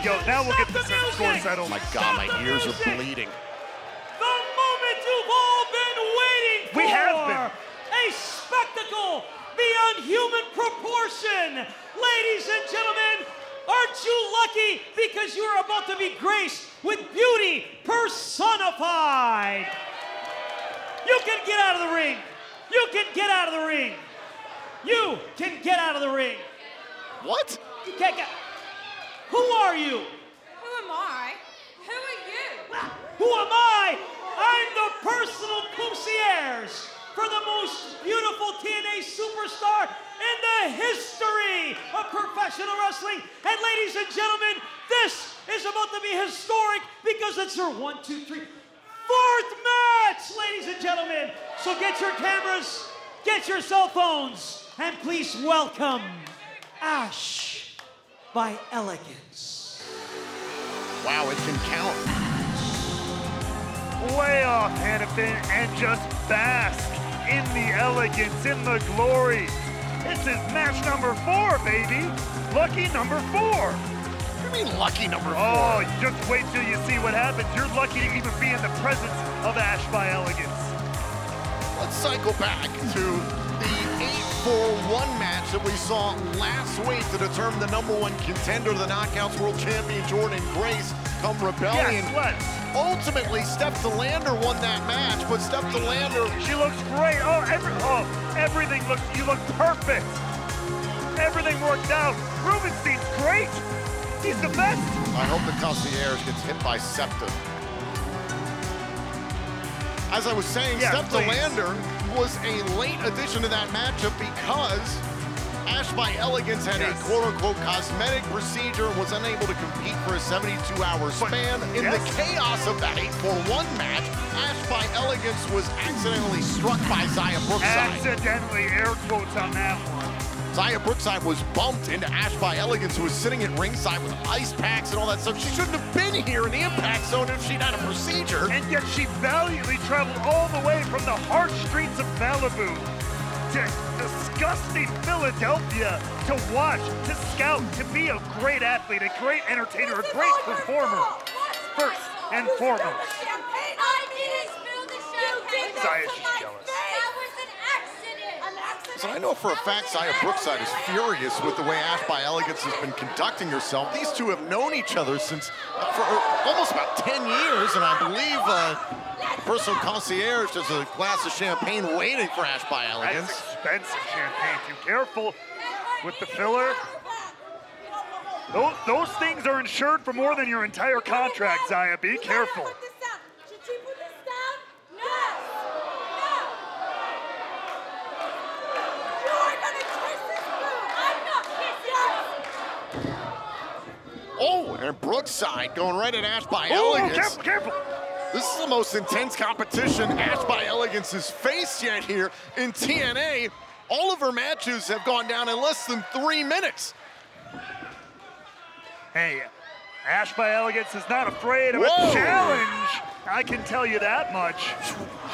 we go. Now we'll get the score settled. Oh my God, my ears are bleeding. The moment you've all been waiting for. We have been. A spectacle beyond human proportion. Ladies and gentlemen, aren't you lucky because you're about to be graced with beauty personified? You can get out of the ring. You can get out of the ring. You can get out of the ring. What? You can't get. Who are you? Who am I? Who are you? Who am I? I'm the personal concierge for the most beautiful TNA superstar in the history of professional wrestling. And ladies and gentlemen, this is about to be historic because it's her 1, 2, 3, 4th match, ladies and gentlemen. So get your cameras, get your cell phones, and please welcome Ash by Elegance. Wow, it can count. Way off, Hannafin, and just bask in the elegance, in the glory. This is match number 4, baby. Lucky number 4. What do you mean lucky number 4? Oh, just wait till you see what happens. You're lucky to even be in the presence of Ash by Elegance. Let's cycle back to the 8-4-1 match that we saw last week to determine the #1 contender, the Knockouts World Champion Jordan Grace, come Rebellion. Yes, let's. Ultimately, Steph De Lander won that match, but Steph De Lander... She looks great. Everything looks... You look perfect. Everything worked out. Rubenstein's great. He's the best. I hope the concierge gets hit by SEPTA. As I was saying, yes, Steph De Lander was a late addition to that matchup because Ash by Elegance had a quote-unquote cosmetic procedure and was unable to compete for a 72-hour span. In the chaos of that 8-4-1 match, Ash by Elegance was accidentally struck by Xia Brookside. Accidentally, air quotes on that one. Xia Brookside was bumped into Ash by Elegance, who was sitting at ringside with ice packs and all that stuff. She shouldn't have been here in the impact zone if she'd had a procedure. And yet she valiantly traveled all the way from the hard streets of Malibu to disgusting Philadelphia to watch, to scout, to be a great athlete, a great entertainer, a great performer. First and foremost. Xia, she's jealous. So I know for a fact Xia Brookside is furious with the way Ash by Elegance has been conducting herself. These two have known each other since for almost about 10 years, and I believe personal concierge has a glass of champagne waiting for Ash by Elegance. That's expensive champagne. Be careful with the filler. Those things are insured for more than your entire contract, Xia. Be careful. Oh, and Brookside going right at Ash by Elegance. Careful, careful. This is the most intense competition Ash by Elegance has faced yet here in TNA. All of her matches have gone down in less than 3 minutes. Hey, Ash by Elegance is not afraid of a challenge. I can tell you that much.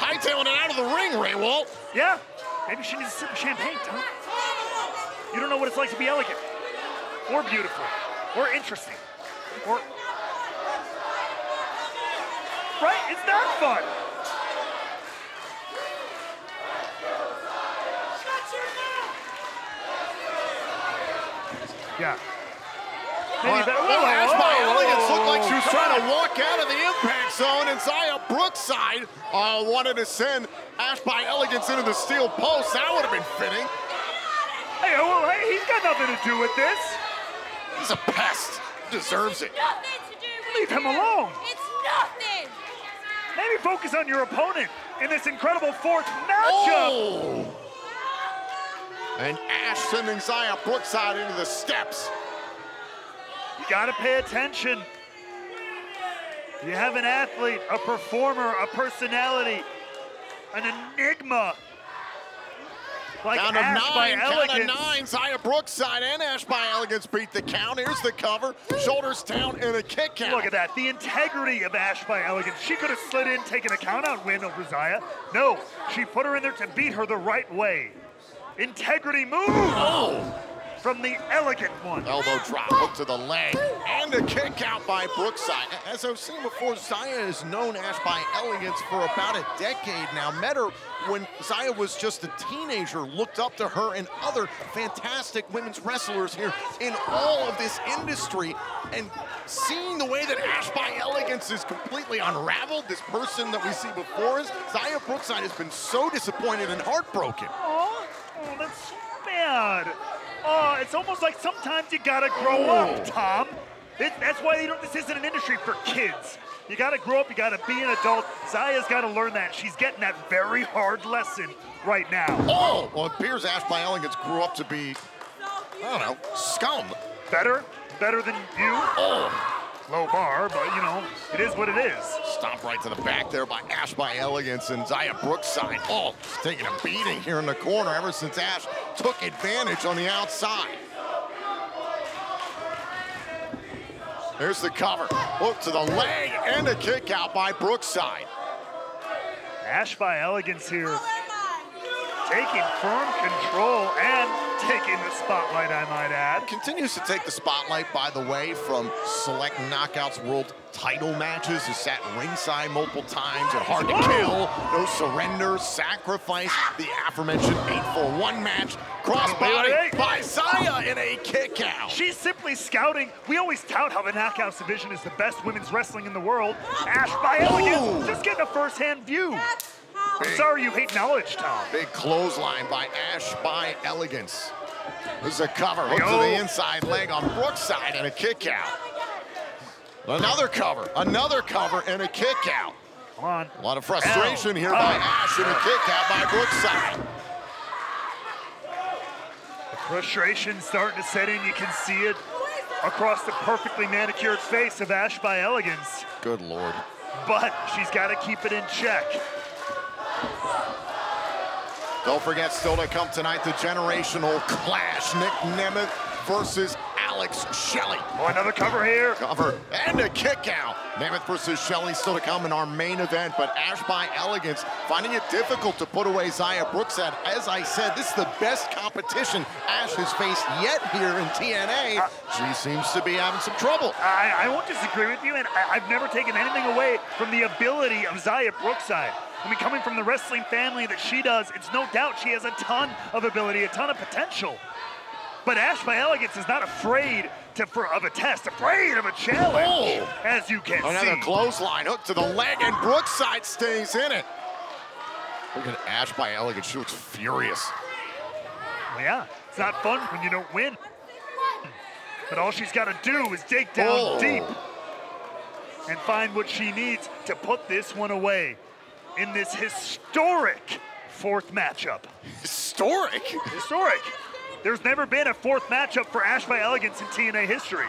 Hightailing it out of the ring, Ray Walt. Yeah, maybe she needs a sip of champagne, Tom. You don't know what it's like to be elegant or beautiful. Or interesting, or... Right, it's not fun. Yeah. Maybe that... Oh, Ash by Elegance looked like she was trying to walk out of the impact zone, and Xia Brookside wanted to send Ash by Elegance into the steel post. That would have been fitting. Hey, well, hey, he's got nothing to do with this. He's a pest. Deserves it. Nothing to do with Leave him alone. It's nothing. Maybe focus on your opponent in this incredible fourth matchup. Oh. And Ash sending Xia Brookside into the steps. You gotta pay attention. You have an athlete, a performer, a personality, an enigma. Like count of nine, Xia Brookside and Ash by Elegance beat the count. Here's the cover, shoulders down, and a kick out. Look at that, the integrity of Ash by Elegance. She could have slid in, taken a count out win over Xia. No, she put her in there to beat her the right way. Integrity move. Oh. from the elegant one. Elbow drop, hook to the leg, and a kick out by Brookside. As I've seen before, Xia has known Ash by Elegance for about a decade now. Met her when Xia was just a teenager, looked up to her and other fantastic women's wrestlers here in all of this industry. And seeing the way that Ash by Elegance is completely unraveled, this person that we see before us, Xia Brookside has been so disappointed and heartbroken. Oh, that's so bad. Oh, it's almost like sometimes you gotta grow up, Tom. That's why this isn't an industry for kids. You gotta grow up, you gotta be an adult. Zaya's gotta learn that. She's getting that very hard lesson right now. Oh, well, it appears Ash by Elegance grew up to be, I don't know, scum. Better than you. Oh. Low bar, but you know, it is what it is. Stomp right to the back there by Ash by Elegance and Xia Brookside. Oh, she's taking a beating here in the corner ever since Ash took advantage on the outside. There's the cover, hook to the leg, and a kick out by Brookside. Ash by Elegance here, taking firm control and taking the spotlight, I might add. Continues to take the spotlight, by the way, from select Knockouts World title matches. Has sat ringside multiple times at Hard to Kill, No Surrender, Sacrifice, the aforementioned 841 match. Crossbody by Xia in a kick out. She's simply scouting. We always tout how the Knockouts division is the best women's wrestling in the world. Ash by Elegance just getting a first-hand view. I'm sorry you hate knowledge, Tom. Big clothesline by Ash by Elegance. This is a cover, hook to the inside leg on Brookside and a kick out. Another cover and a kick out. Come on. A lot of frustration here by Ash and a kick out by Brookside. The frustration starting to set in, you can see it across the perfectly manicured face of Ash by Elegance. Good Lord. But she's gotta keep it in check. Don't forget, still to come tonight, the generational clash. Nick Nemeth versus Alex Shelley. Oh, another cover here. Cover and a kick out. Nemeth versus Shelley still to come in our main event, but Ash by Elegance finding it difficult to put away Xia Brookside. As I said, this is the best competition Ash has faced yet here in TNA. She seems to be having some trouble. I won't disagree with you, and I've never taken anything away from the ability of Xia Brookside. I mean, coming from the wrestling family that she does, it's no doubt she has a ton of ability, a ton of potential. But Ash by Elegance is not afraid of a test, afraid of a challenge, as you can see. Another clothesline, hook to the leg, and Brookside stays in it. Look at Ash by Elegance, she looks furious. Well, yeah, it's not fun when you don't win. But all she's got to do is dig down deep and find what she needs to put this one away in this historic fourth matchup. Historic? Historic. There's never been a fourth matchup for Ash by Elegance in TNA history.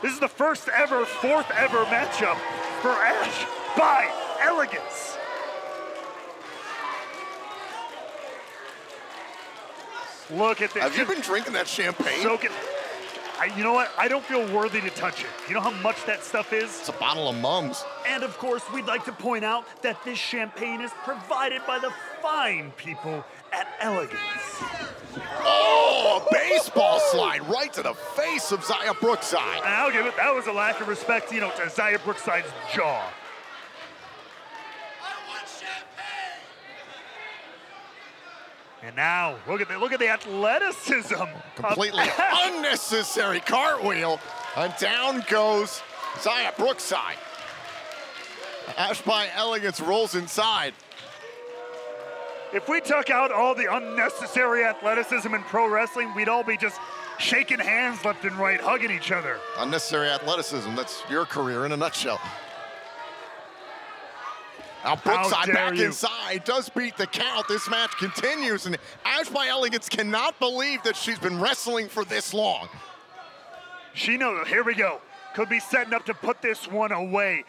This is the first ever, fourth ever matchup for Ash by Elegance. Look at this. Have you been drinking that champagne? You know what? I don't feel worthy to touch it. You know how much that stuff is? It's a bottle of Mums. And of course, we'd like to point out that this champagne is provided by the fine people at Elegance. Oh, a baseball slide right to the face of Xia Brookside. And I'll give it, that was a lack of respect, you know, to Xia Brookside's jaw. I want champagne! And now, look at the athleticism. Completely unnecessary cartwheel. And down goes Xia Brookside. Ash by Elegance rolls inside. If we took out all the unnecessary athleticism in pro wrestling, we'd all be just shaking hands left and right, hugging each other. Unnecessary athleticism, that's your career in a nutshell. Now Brookside back inside, does beat the count. This match continues, and Ash by Elegance cannot believe that she's been wrestling for this long. She knows, here we go. Could be setting up to put this one away.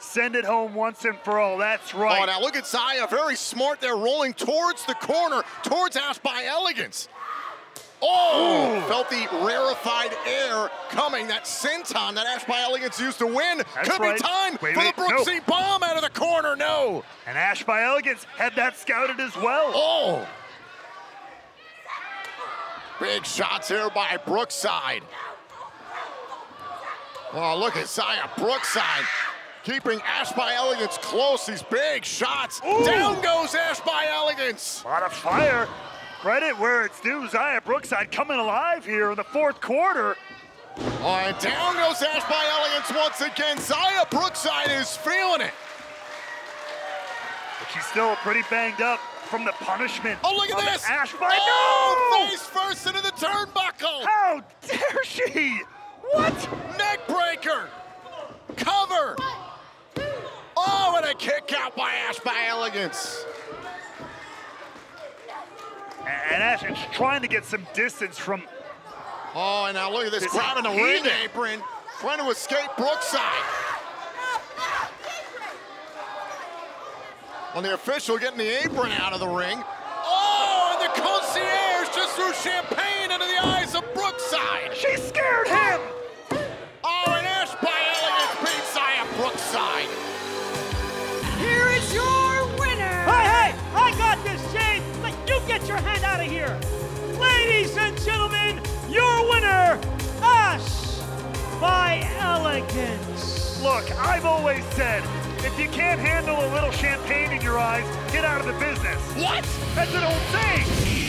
Send it home once and for all, that's right. Oh, now look at Xia, very smart there, rolling towards the corner, towards Ash by Elegance. Oh, felt the rarefied air coming, that senton that Ash by Elegance used to win. Could be time for the Brookside bomb out of the corner, no. And Ash by Elegance had that scouted as well. Oh. Big shots here by Brookside. Oh, look at Xia Brookside keeping Ash by Elegance close. These big shots. Ooh. Down goes Ash by Elegance. A lot of fire. Credit where it's due. Xia Brookside coming alive here in the fourth quarter. Oh, and down goes Ash by Elegance once again. Xia Brookside is feeling it. But she's still pretty banged up from the punishment. Oh, look at this! Ash by no! Face first into the turnbuckle! How dare she! What? Neck breaker! Cover! Oh, and a kick out by Ash by Elegance. And Ash is trying to get some distance from... Oh, and now look at this crowd in the ring apron trying to escape Brookside. On the official getting the apron out of the ring. Oh, and the concierge just threw champagne into the eyes of Brookside. She scared him. Oh, and Ash by Elegance beats Xia Brookside. Here is your winner. Hey, hey, I got this, Shane. But you get your hand out of here. Ladies and gentlemen, your winner, Ash by Elegance. Look, I've always said, if you can't handle a little champagne in your eyes, get out of the business. What? That's an old saying.